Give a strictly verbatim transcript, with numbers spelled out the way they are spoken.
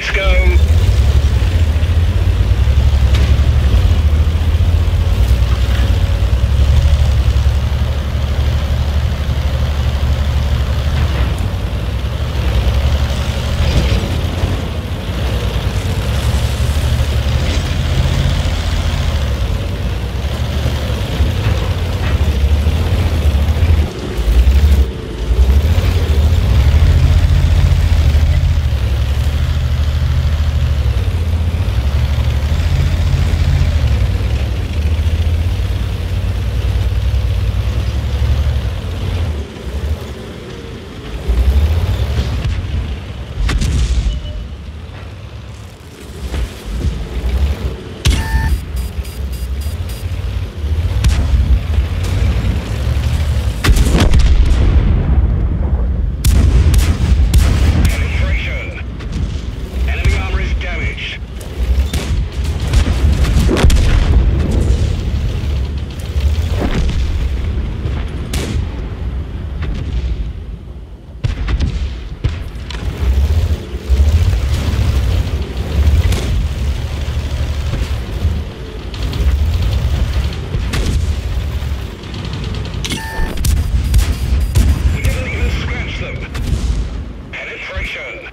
Let's go. Them. Penetration.